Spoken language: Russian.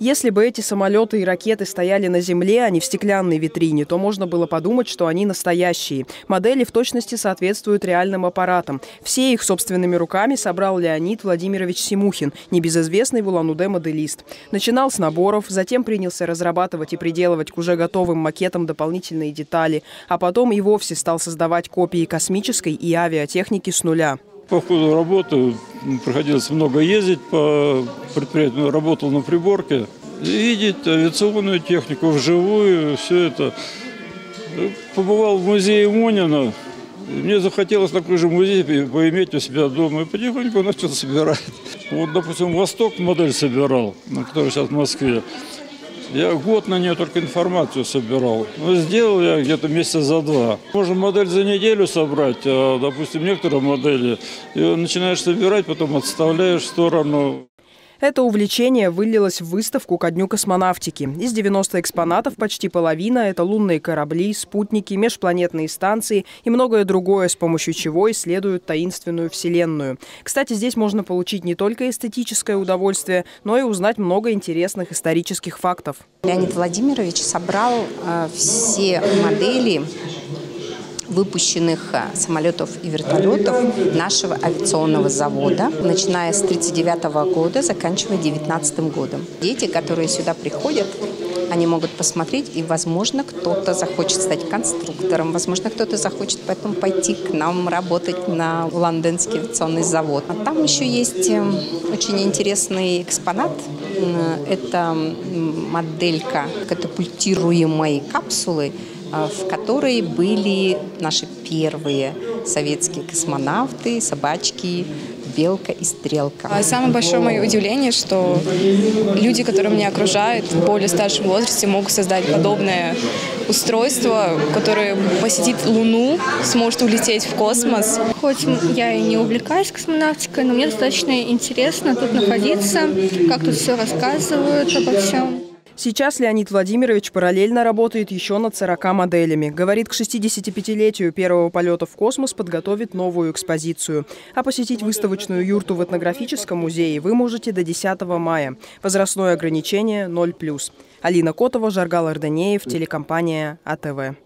Если бы эти самолеты и ракеты стояли на земле, а не в стеклянной витрине, то можно было подумать, что они настоящие. Модели в точности соответствуют реальным аппаратам. Все их собственными руками собрал Леонид Владимирович Симухин, небезызвестный в Улан-Удэ моделист. Начинал с наборов, затем принялся разрабатывать и приделывать к уже готовым макетам дополнительные детали, а потом и вовсе стал создавать копии космической и авиатехники с нуля. По ходу работы приходилось много ездить по предприятию, работал на приборке, видеть авиационную технику вживую, все это. Побывал в музее Монина, мне захотелось такой же музей поиметь у себя дома, и потихоньку начал собирать. Вот, допустим, «Восток» модель собирал, который сейчас в Москве. Я год на нее только информацию собирал. Но сделал я где-то месяца за два. Можно модель за неделю собрать, а, допустим, некоторые модели. И начинаешь собирать, потом отставляешь в сторону. Это увлечение вылилось в выставку ко Дню космонавтики. Из 90 экспонатов почти половина – это лунные корабли, спутники, межпланетные станции и многое другое, с помощью чего исследуют таинственную Вселенную. Кстати, здесь можно получить не только эстетическое удовольствие, но и узнать много интересных исторических фактов. Леонид Владимирович собрал все модели выпущенных самолетов и вертолетов нашего авиационного завода, начиная с 1939 года, заканчивая 2019 годом. Дети, которые сюда приходят, они могут посмотреть, и, возможно, кто-то захочет стать конструктором, возможно, кто-то захочет потом пойти к нам работать на Лондонский авиационный завод. А там еще есть очень интересный экспонат. Это моделька катапультируемой капсулы, в которой были наши первые советские космонавты, собачки «Белка» и «Стрелка». Самое большое мое удивление, что люди, которые меня окружают в более старшем возрасте, могут создать подобное устройство, которое посетит Луну, сможет улететь в космос. Хоть я и не увлекаюсь космонавтикой, но мне достаточно интересно тут находиться, как тут все рассказывают обо всем. Сейчас Леонид Владимирович параллельно работает еще над 40 моделями. Говорит, к 65-летию первого полета в космос подготовит новую экспозицию. А посетить выставочную юрту в Этнографическом музее вы можете до 10 мая. Возрастное ограничение 0+. Алина Котова, Жаргал Арданеев, телекомпания АТВ.